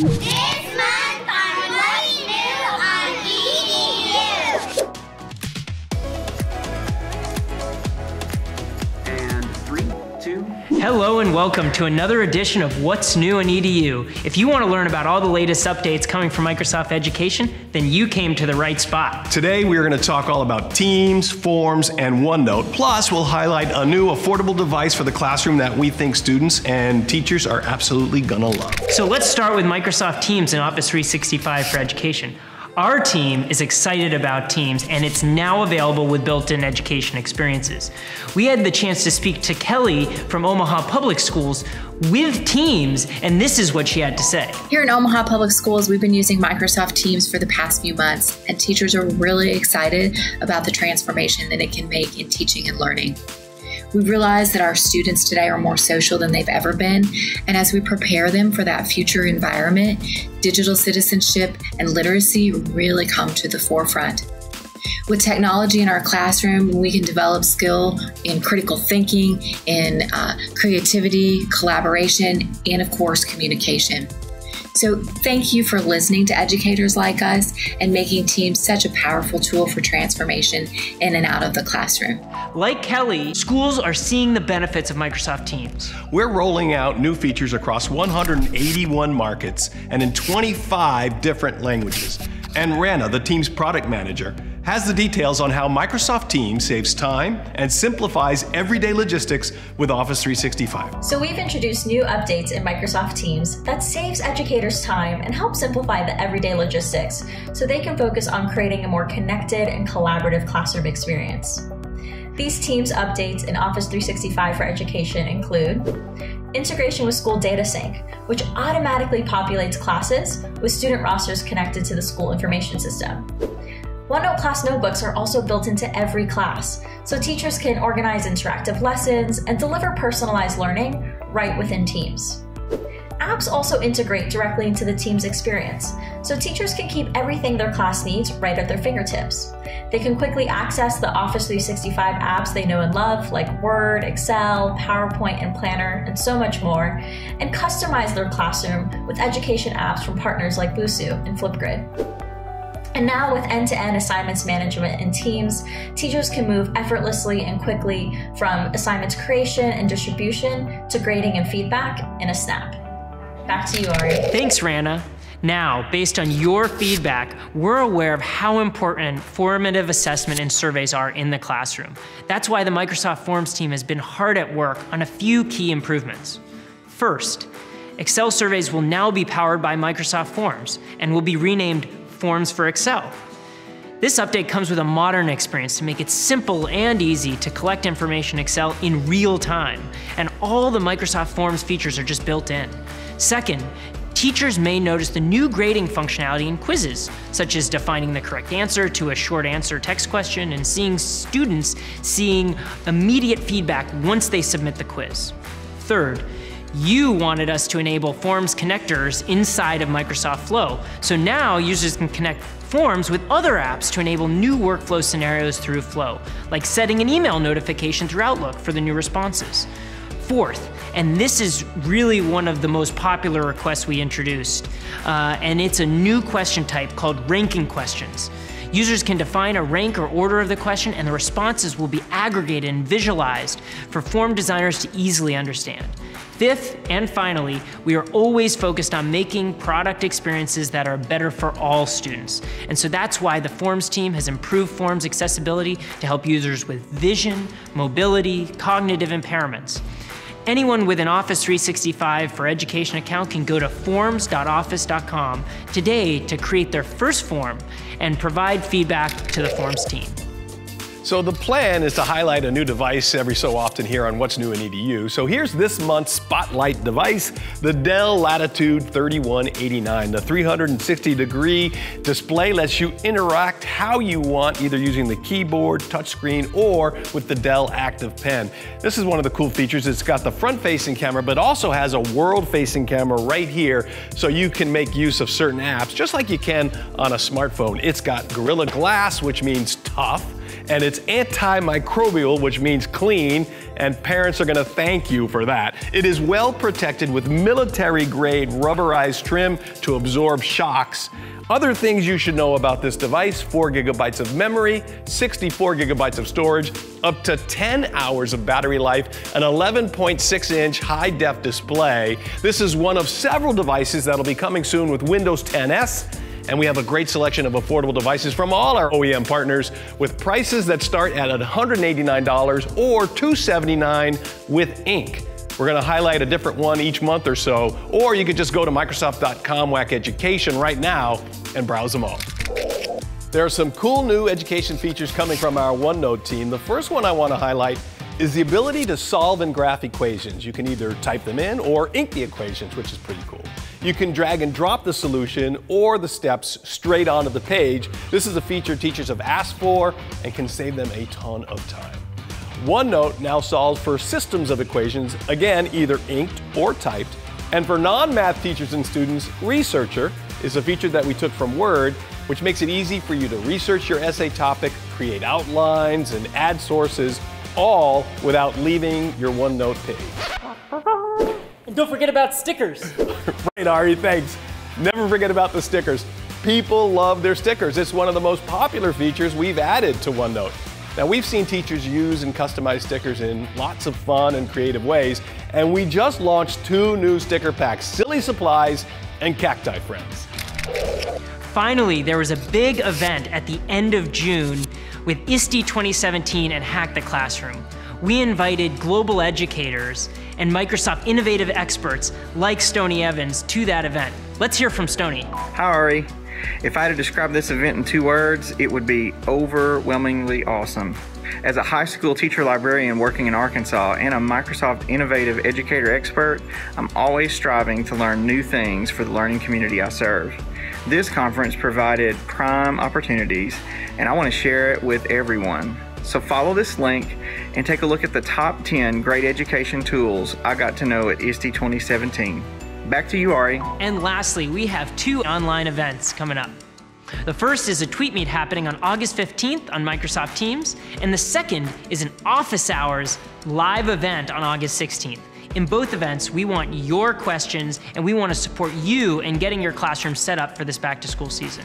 This month on What's New on EDU. And 3, 2. Hello and welcome to another edition of What's New in EDU. If you want to learn about all the latest updates coming from Microsoft Education, then you came to the right spot. Today we are going to talk all about Teams, Forms, and OneNote. Plus, we'll highlight a new affordable device for the classroom that we think students and teachers are absolutely going to love. So let's start with Microsoft Teams and Office 365 for Education. Our team is excited about Teams, and it's now available with built-in education experiences. We had the chance to speak to Kelly from Omaha Public Schools with Teams, and this is what she had to say. Here in Omaha Public Schools, we've been using Microsoft Teams for the past few months, and teachers are really excited about the transformation that it can make in teaching and learning. We've realized that our students today are more social than they've ever been, and as we prepare them for that future environment, digital citizenship and literacy really come to the forefront. With technology in our classroom, we can develop skill in critical thinking, in creativity, collaboration, and of course, communication. So thank you for listening to educators like us and making Teams such a powerful tool for transformation in and out of the classroom. Like Kelly, schools are seeing the benefits of Microsoft Teams. We're rolling out new features across 181 markets and in 25 different languages. And Rana, the Teams product manager, has the details on how Microsoft Teams saves time and simplifies everyday logistics with Office 365. So we've introduced new updates in Microsoft Teams that saves educators time and helps simplify the everyday logistics so they can focus on creating a more connected and collaborative classroom experience. These Teams updates in Office 365 for Education include integration with School Data Sync, which automatically populates classes with student rosters connected to the school information system. OneNote Class Notebooks are also built into every class, so teachers can organize interactive lessons and deliver personalized learning right within Teams. Apps also integrate directly into the Teams experience, so teachers can keep everything their class needs right at their fingertips. They can quickly access the Office 365 apps they know and love, like Word, Excel, PowerPoint, and Planner, and so much more, and customize their classroom with education apps from partners like Busuu and Flipgrid. And now with end-to-end assignments management in Teams, teachers can move effortlessly and quickly from assignments creation and distribution to grading and feedback in a snap. Back to you, Ari. Thanks, Rana. Now, based on your feedback, we're aware of how important formative assessment and surveys are in the classroom. That's why the Microsoft Forms team has been hard at work on a few key improvements. First, Excel surveys will now be powered by Microsoft Forms and will be renamed Forms for Excel. This update comes with a modern experience to make it simple and easy to collect information in Excel in real time, and all the Microsoft Forms features are just built in. Second, teachers may notice the new grading functionality in quizzes, such as defining the correct answer to a short answer text question and seeing students immediate feedback once they submit the quiz. Third, you wanted us to enable Forms connectors inside of Microsoft Flow, so now users can connect Forms with other apps to enable new workflow scenarios through Flow, like setting an email notification through Outlook for the new responses. Fourth, and this is really one of the most popular requests we introduced, and it's a new question type called ranking questions. Users can define a rank or order of the question, and the responses will be aggregated and visualized for form designers to easily understand. Fifth, and finally, we are always focused on making product experiences that are better for all students. And so that's why the Forms team has improved Forms accessibility to help users with vision, mobility, cognitive impairments. Anyone with an Office 365 for Education account can go to forms.office.com today to create their first form and provide feedback to the Forms team. So the plan is to highlight a new device every so often here on What's New in EDU. So here's this month's spotlight device, the Dell Latitude 3189. The 360-degree display lets you interact how you want, either using the keyboard, touchscreen, or with the Dell Active Pen. This is one of the cool features. It's got the front-facing camera, but also has a world-facing camera right here, so you can make use of certain apps, just like you can on a smartphone. It's got Gorilla Glass, which means tough, and it's antimicrobial, which means clean, and parents are gonna thank you for that. It is well protected with military-grade rubberized trim to absorb shocks. Other things you should know about this device: 4 gigabytes of memory, 64 gigabytes of storage, up to 10 hours of battery life, an 11.6-inch high-def display. This is one of several devices that'll be coming soon with Windows 10S, and we have a great selection of affordable devices from all our OEM partners with prices that start at $189 or $279 with ink. We're gonna highlight a different one each month or so, or you could just go to Microsoft.com WACK Education right now and browse them all. There are some cool new education features coming from our OneNote team. The first one I wanna highlight is the ability to solve and graph equations. You can either type them in or ink the equations, which is pretty cool. You can drag and drop the solution or the steps straight onto the page. This is a feature teachers have asked for and can save them a ton of time. OneNote now solves for systems of equations, again, either inked or typed. And for non-math teachers and students, Researcher is a feature that we took from Word, which makes it easy for you to research your essay topic, create outlines, and add sources, all without leaving your OneNote page. And don't forget about stickers. Right, Ari, thanks. Never forget about the stickers. People love their stickers. It's one of the most popular features we've added to OneNote. Now, we've seen teachers use and customize stickers in lots of fun and creative ways, and we just launched 2 new sticker packs, Silly Supplies and Cacti Friends. Finally, there was a big event at the end of June with ISTE 2017 and Hack the Classroom. We invited global educators and Microsoft innovative experts like Stoney Evans to that event. Let's hear from Stoney. Hi, Ari. If I had to describe this event in 2 words, it would be overwhelmingly awesome. As a high school teacher librarian working in Arkansas and a Microsoft innovative educator expert, I'm always striving to learn new things for the learning community I serve. This conference provided prime opportunities, and I want to share it with everyone. So follow this link and take a look at the top 10 great education tools I got to know at ISTE 2017. Back to you, Ari. And lastly, we have 2 online events coming up. The first is a tweet meet happening on August 15th on Microsoft Teams, and the second is an Office Hours live event on August 16th. In both events, we want your questions, and we want to support you in getting your classroom set up for this back-to-school season.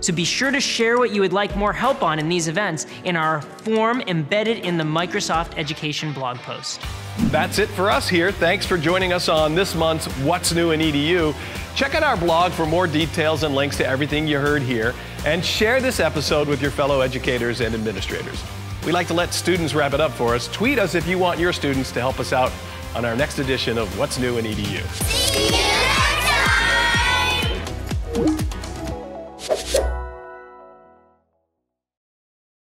So be sure to share what you would like more help on in these events in our form embedded in the Microsoft Education blog post. That's it for us here. Thanks for joining us on this month's What's New in EDU. Check out our blog for more details and links to everything you heard here, and share this episode with your fellow educators and administrators. We like to let students wrap it up for us. Tweet us if you want your students to help us out on our next edition of What's New in EDU.